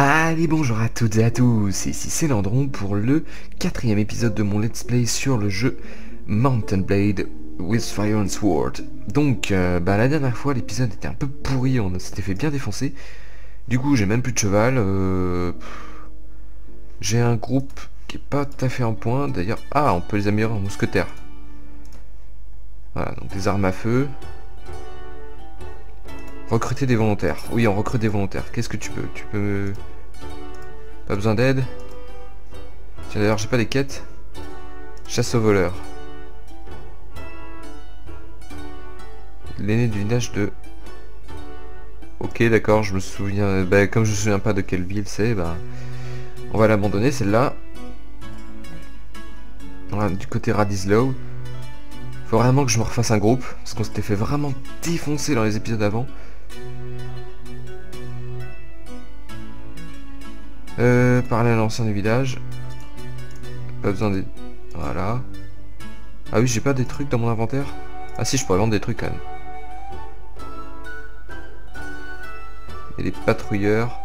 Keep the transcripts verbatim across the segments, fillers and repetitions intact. Allez, bonjour à toutes et à tous, ici Selandron pour le quatrième épisode de mon let's play sur le jeu Mount and Blade with Fire and Sword. Donc, euh, bah, la dernière fois l'épisode était un peu pourri, on s'était fait bien défoncer. Du coup j'ai même plus de cheval, euh... j'ai un groupe qui est pas tout à fait en point, d'ailleurs, ah on peut les améliorer en mousquetaire. Voilà, donc des armes à feu. Recruter des volontaires. Oui, on recrute des volontaires. Qu'est-ce que tu peux? Tu peux... Pas besoin d'aide. Tiens, d'ailleurs, j'ai pas des quêtes. Chasse aux voleurs. L'aîné du village de... Ok, d'accord, je me souviens... Bah, comme je me souviens pas de quelle ville c'est, bah... on va l'abandonner, celle-là. Voilà, du côté Radislo. Faut vraiment que je me refasse un groupe, parce qu'on s'était fait vraiment défoncer dans les épisodes avant. Euh, parler à l'ancien du village. Pas besoin des... Voilà. Ah oui, j'ai pas des trucs dans mon inventaire. Ah si, je pourrais vendre des trucs quand même. Et des patrouilleurs.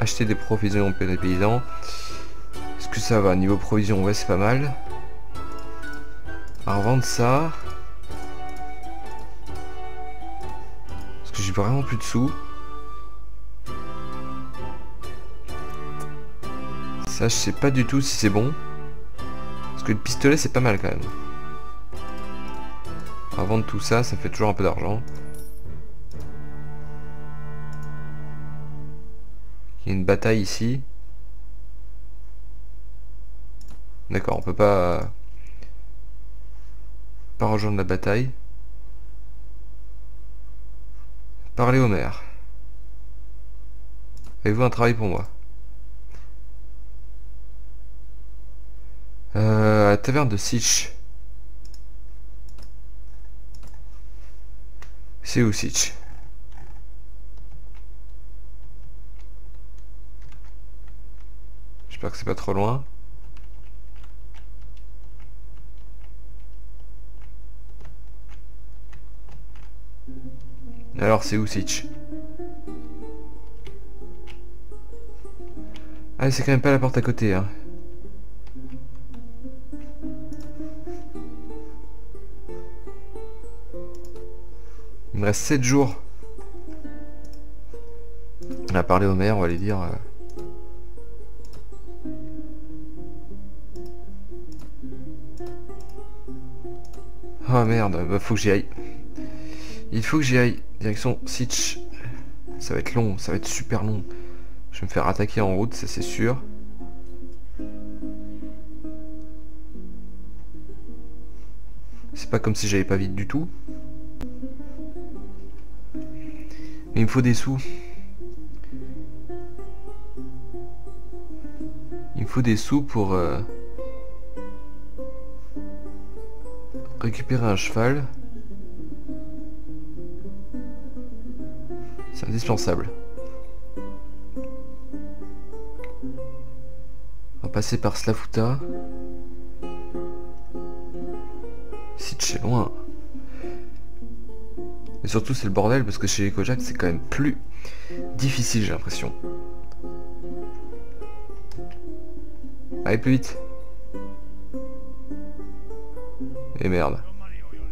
Acheter des provisions pour les paysans. Est-ce que ça va? Niveau provision, ouais, c'est pas mal. Alors, vendre ça. Parce que j'ai vraiment plus de sous. Ça, je sais pas du tout si c'est bon. Parce que le pistolet, c'est pas mal quand même. Alors, vendre tout ça, ça fait toujours un peu d'argent. Il y a une bataille ici. D'accord, on peut pas... pas rejoindre la bataille. Parlez au maire. Avez-vous un travail pour moi? Euh, à la taverne de Sich. C'est où Sich? J'espère que c'est pas trop loin. Alors c'est où Sich? Ah c'est quand même pas la porte à côté hein. Il me reste sept jours. On a parlé au maire, on va lui dire euh... oh merde, bah faut que j'y aille. Il faut que j'y aille. Direction Sich. Ça va être long, ça va être super long. Je vais me faire attaquer en route, ça c'est sûr. C'est pas comme si j'allais pas vite du tout. Mais il me faut des sous. Il me faut des sous pour euh, récupérer un cheval. C'est indispensable. On va passer par Slavuta. Si c'est loin. Et surtout c'est le bordel parce que chez les Cosaques c'est quand même plus difficile j'ai l'impression. Allez plus vite. Et merde.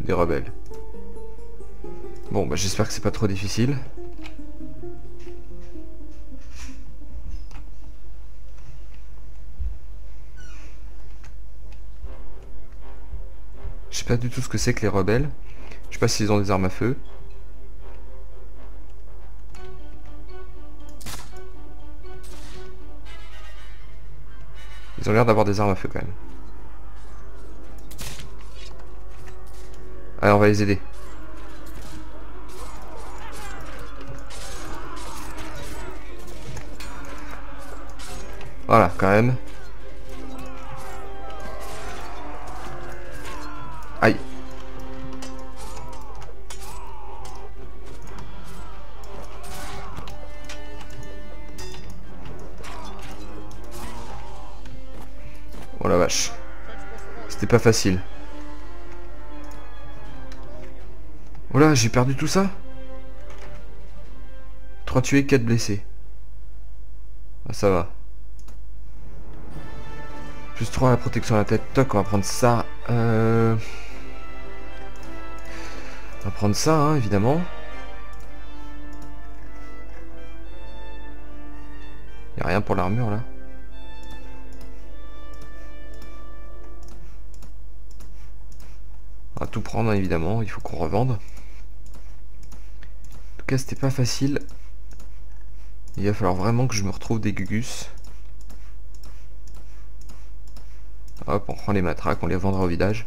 Des rebelles. Bon bah j'espère que c'est pas trop difficile. Je sais pas du tout ce que c'est que les rebelles. Je sais pas s'ils ont des armes à feu. Ils ont l'air d'avoir des armes à feu quand même. Allez, on va les aider. Voilà, quand même. Aïe. Oh la vache. C'était pas facile. Oh là, j'ai perdu tout ça. trois tués, quatre blessés. ça va. Plus trois à la protection à la tête. Toc, on va prendre ça. Euh... On va prendre ça, hein, évidemment. Il n'y a rien pour l'armure là. On va tout prendre, hein, évidemment. Il faut qu'on revende. En tout cas, c'était pas facile. Il va falloir vraiment que je me retrouve des gugus. Hop, on prend les matraques, on les vendra au village.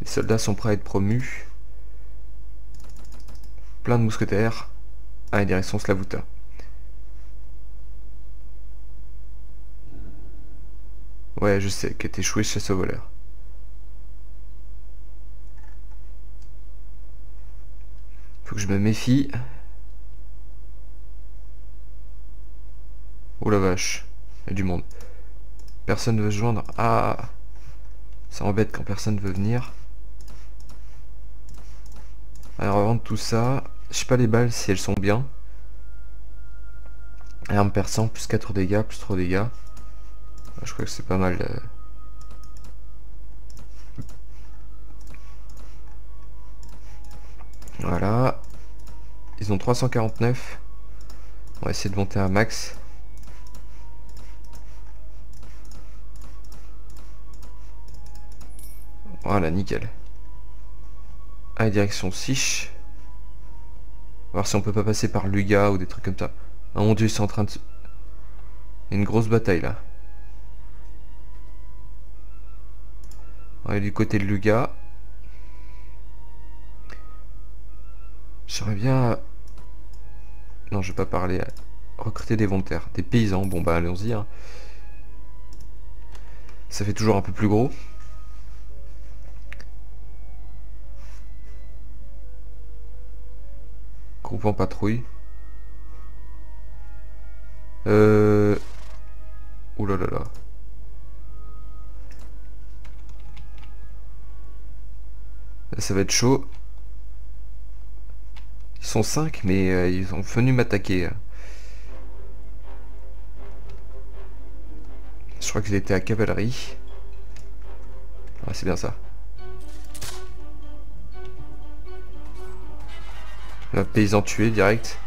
Les soldats sont prêts à être promus. Plein de mousquetaires. Allez, direction Slavuta. Ouais, je sais, qui est échoué chez ce voleur. Faut que je me méfie. Oh la vache, il y a du monde. Personne ne veut se joindre. Ah, ça embête quand personne ne veut venir. Alors, revendre tout ça. Je sais pas les balles si elles sont bien. Arme perçant, plus quatre dégâts, plus trois dégâts. Je crois que c'est pas mal. Voilà. Ils ont trois cent quarante-neuf. On va essayer de monter un max. Voilà, nickel. Allez, direction Sich. On va voir si on peut pas passer par Lugas ou des trucs comme ça. Oh mon dieu, c'est en train de... Il y a une grosse bataille là. On est du côté de Lugas. J'aimerais bien... Non, je vais pas parler. Recruter des volontaires. Des paysans. Bon bah allons-y. Hein. Ça fait toujours un peu plus gros. Groupe en patrouille. Euh... Ouh là là là. Ça va être chaud. Ils sont cinq, mais euh, ils sont venus m'attaquer. Je crois que j'étais à cavalerie. Ah, c'est bien ça. Un paysan tué direct.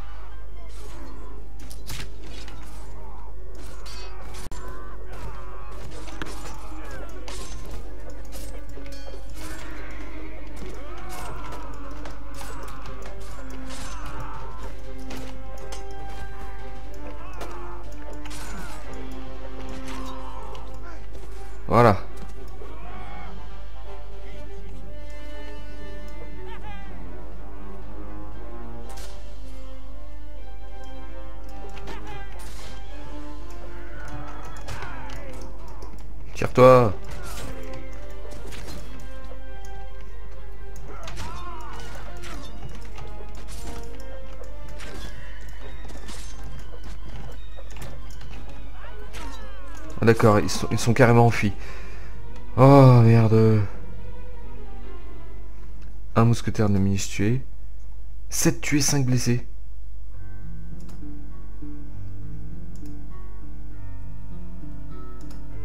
Voilà. Tire-toi. D'accord, ils sont, ils sont carrément enfuis. Oh merde. Un mousquetaire de milice tué. sept tués, cinq blessés.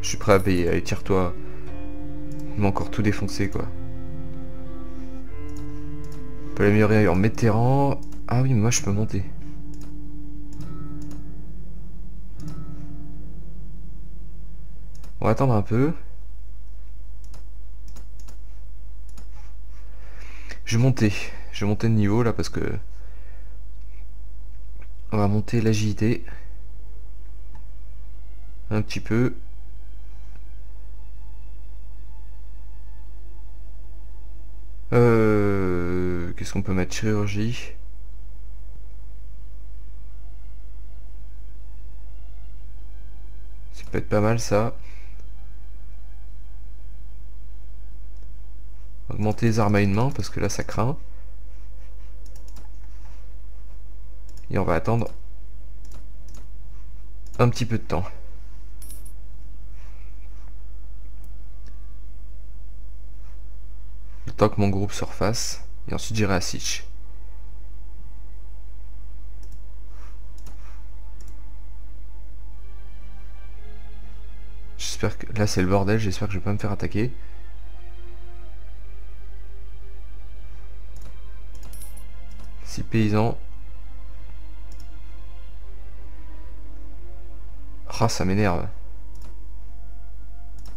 Je suis prêt à payer, allez tire-toi. Il m'a encore tout défoncé quoi. On peut l'améliorer en météorant. Ah oui, moi je peux monter. On va attendre un peu. Je vais monter. Je vais monter de niveau là parce que... On va monter l'agilité. Un petit peu. Euh... Qu'est-ce qu'on peut mettre? Chirurgie. Ça peut être pas mal ça. Augmenter les armes à une main parce que là ça craint. Et on va attendre un petit peu de temps. Le temps que mon groupe se refasse. Et ensuite j'irai à Sich. J'espère que... Là c'est le bordel, j'espère que je vais pas me faire attaquer. six paysans. Ah, ça m'énerve.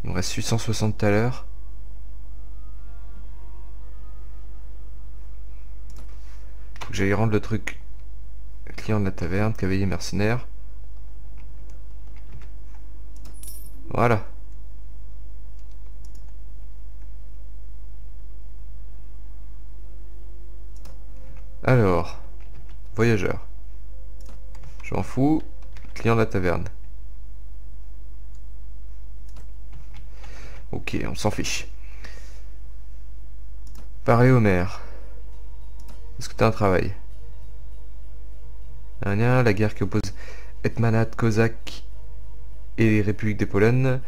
Il me reste huit cent soixante tout à l'heure. Faut que j'aille rendre le truc. Client de la taverne, cavalier mercenaire. Voilà. Alors, voyageur. Je m'en fous. Client de la taverne. Ok, on s'en fiche. Paré au maire. Est-ce que t'as un travail? Rien, la guerre qui oppose Hetmanat, Cosaque et les Républiques des Polognes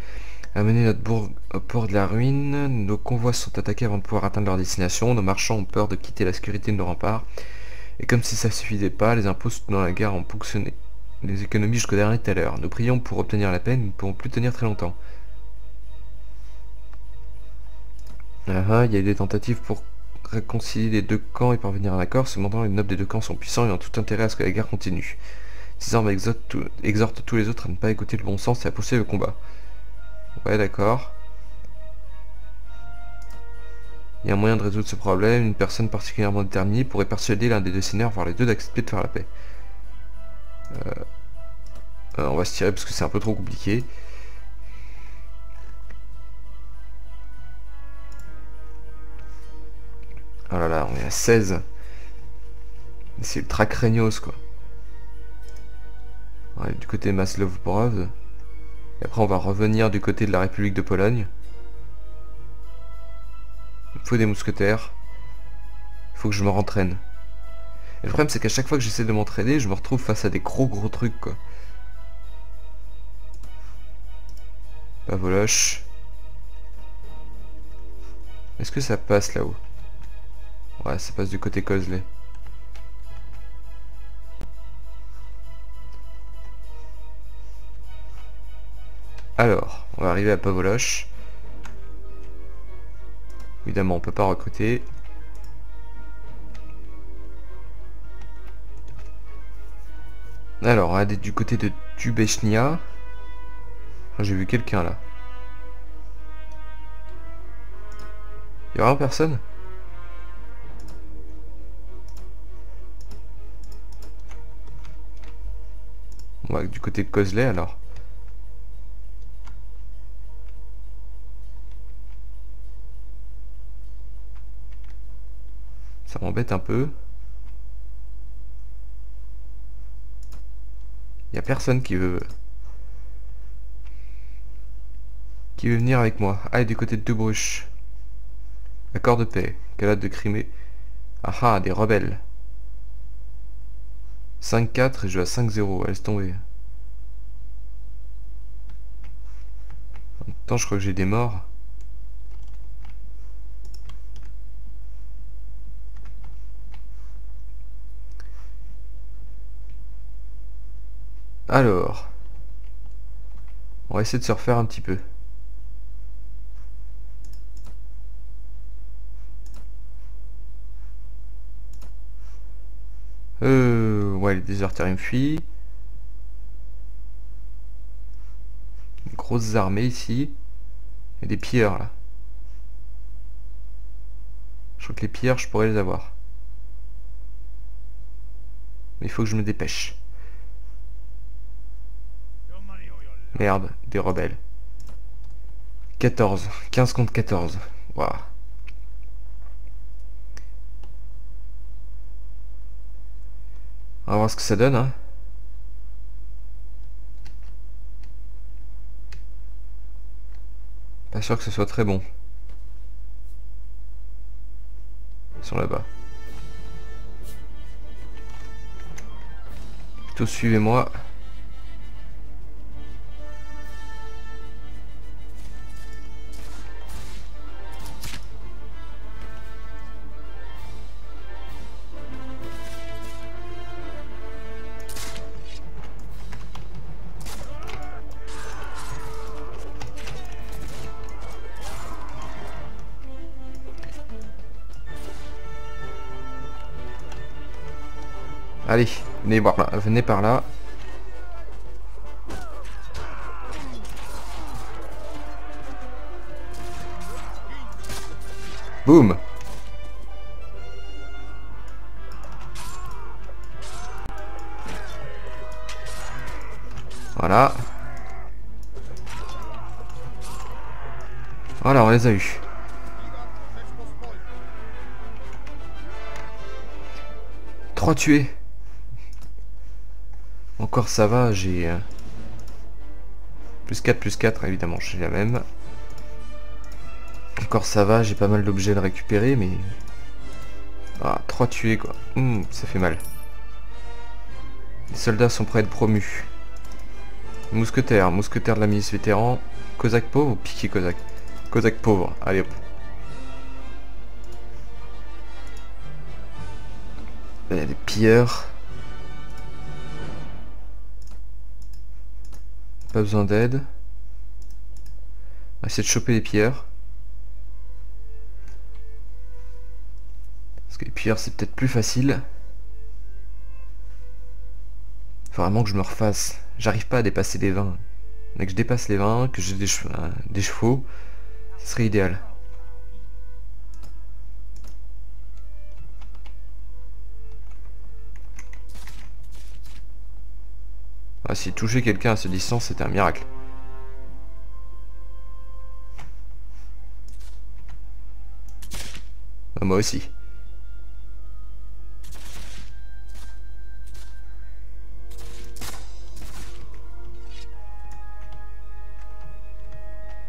a mené notre bourg au port de la ruine. Nos convois sont attaqués avant de pouvoir atteindre leur destination. Nos marchands ont peur de quitter la sécurité de nos remparts. Et comme si ça suffisait pas, les impôts dans la guerre ont ponctionné les économies jusqu'au dernier tout à l'heure. Nous prions pour obtenir la paix, nous ne pourrons plus tenir très longtemps. Ah, il y a eu des tentatives pour réconcilier les deux camps et parvenir à un accord. Cependant, les nobles des deux camps sont puissants et ont tout intérêt à ce que la guerre continue. Ces armes exhortent tous les autres à ne pas écouter le bon sens et à poursuivre le combat. Ouais, d'accord. Il y a un moyen de résoudre ce problème. Une personne particulièrement déterminée pourrait persuader l'un des deux seigneurs, voire les deux, d'accepter de faire la paix. Euh... Alors, on va se tirer parce que c'est un peu trop compliqué. Oh là là, on est à seize. C'est ultra craignos, quoi. On arrive du côté Mass Love Brothers. Et après, on va revenir du côté de la République de Pologne. Il faut des mousquetaires. Il faut que je me rentraîne. Et le problème, c'est qu'à chaque fois que j'essaie de m'entraîner, je me retrouve face à des gros gros trucs, quoi. Pavoloche. Est-ce que ça passe là-haut? Ouais, ça passe du côté Cosley. Alors, on va arriver à Pavoloche. Évidemment, on peut pas recruter. Alors, on va aller du côté de Tubeshnia. Oh, j'ai vu quelqu'un là. Il y a vraiment personne? On va du côté de Cosley alors. Ça m'embête un peu. Il n'y a personne qui veut... qui veut venir avec moi. Ah, et du côté de Dubruch. Accord de paix. Calade de Crimée. Ah ah, des rebelles. cinq quatre et je vais à cinq zéro, elle est tombée. En même temps, je crois que j'ai des morts. Alors, on va essayer de se refaire un petit peu. Euh... Ouais, les déserteurs, ils me fuient. Une grosse armée ici. Et des pilleurs, là. Je crois que les pilleurs, je pourrais les avoir. Mais il faut que je me dépêche. Merde, des rebelles. quatorze. quinze contre quatorze. Waouh. On va voir ce que ça donne, hein. Pas sûr que ce soit très bon. Ils sont là-bas. Plutôt suivez-moi. Allez, venez par là, venez par là. Boum. Voilà. Voilà, on les a eus. Trois tués. Encore ça va, j'ai... plus quatre, plus quatre, évidemment, j'ai la même. Encore ça va, j'ai pas mal d'objets à récupérer, mais... Ah, trois tués, quoi. Mmh, ça fait mal. Les soldats sont prêts à être promus. Mousquetaire, mousquetaire de la milice vétéran. Cosaque pauvre ou piqué cosaque? Cosaque pauvre, allez hop. Il y a des pilleurs. Pas besoin d'aide. On va essayer de choper les pilleurs. Parce que les pilleurs c'est peut-être plus facile. Faut vraiment que je me refasse. J'arrive pas à dépasser les vingt. Dès que je dépasse les vingt, que j'ai des, chev euh, des chevaux, ce serait idéal. Ah, si toucher quelqu'un à cette distance, c'était un miracle. Ah, moi aussi.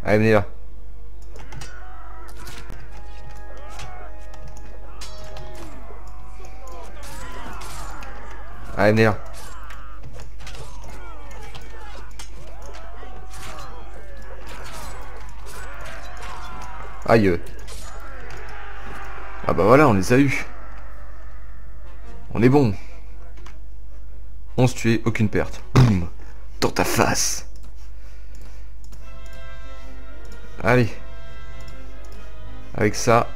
Allez, venez là. Allez, venez là. Aïe. Ah bah voilà, on les a eus. On est bon. onze tués, aucune perte. Boum. Dans ta face. Allez, avec ça,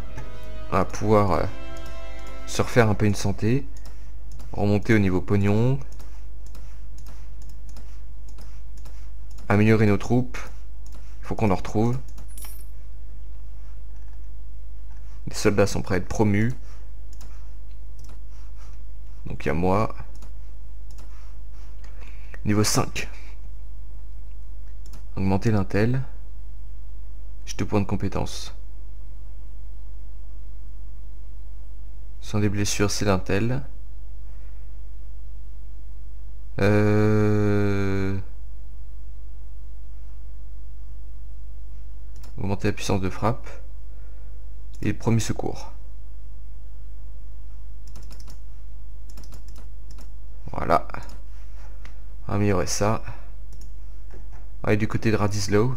on va pouvoir euh, se refaire un peu une santé, remonter au niveau pognon, améliorer nos troupes, il faut qu'on en retrouve. Les soldats sont prêts à être promus, donc il y a moi, niveau cinq, augmenter l'intel. J'ai deux points de compétence. Sans des blessures, c'est l'intel. Euh... Augmenter la puissance de frappe. Et le premier secours. Voilà. On va améliorer ça. Allez, du côté de Radislo.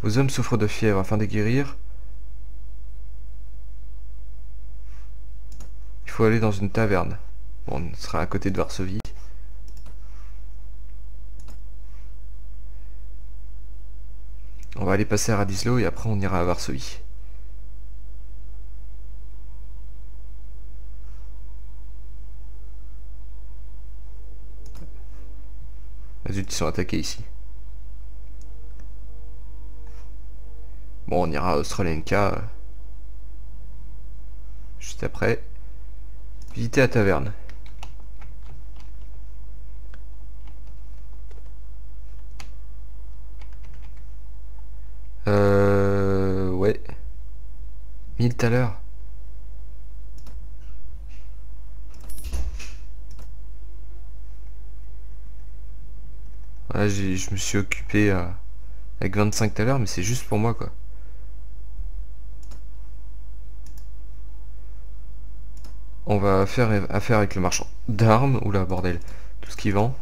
Vos hommes souffrent de fièvre afin de guérir. Il faut aller dans une taverne. Bon, on sera à côté de Varsovie. On va aller passer à Radislo et après on ira à Varsovie. Ah zut, ils sont attaqués ici. Bon, on ira à Australienka euh, juste après. Visiter la taverne. Euh... Ouais. mille tout à l'heure. Ouais, je me suis occupé euh, avec vingt-cinq tout à l'heure, mais c'est juste pour moi, quoi. On va faire affaire avec le marchand d'armes. Oula, bordel. Tout ce qu'il vend.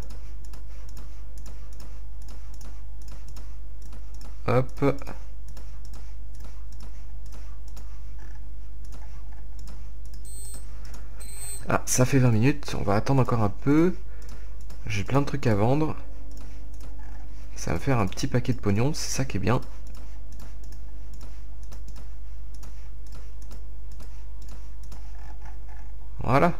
Hop. Ah, ça fait vingt minutes. On va attendre encore un peu. J'ai plein de trucs à vendre. Ça va me faire un petit paquet de pognon. C'est ça qui est bien. Voilà.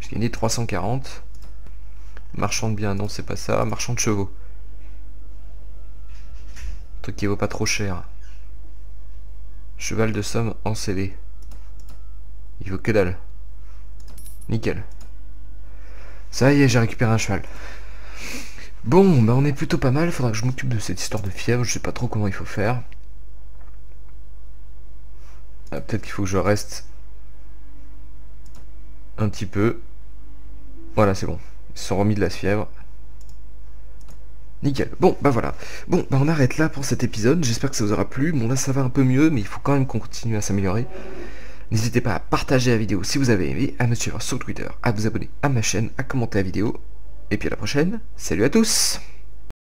J'ai gagné trois cent quarante. Marchand de biens, non c'est pas ça. Marchand de chevaux. Un truc qui vaut pas trop cher. Cheval de somme encellé. Il vaut que dalle. Nickel. Ça y est, j'ai récupéré un cheval. Bon, bah on est plutôt pas mal. Faudra que je m'occupe de cette histoire de fièvre. Je sais pas trop comment il faut faire. Ah, peut-être qu'il faut que je reste un petit peu. Voilà, c'est bon. Ils se sont remis de la fièvre. Nickel. Bon, bah voilà. Bon, bah on arrête là pour cet épisode. J'espère que ça vous aura plu. Bon, là ça va un peu mieux, mais il faut quand même qu'on continue à s'améliorer. N'hésitez pas à partager la vidéo si vous avez aimé, à me suivre sur Twitter, à vous abonner à ma chaîne, à commenter la vidéo. Et puis à la prochaine. Salut à tous!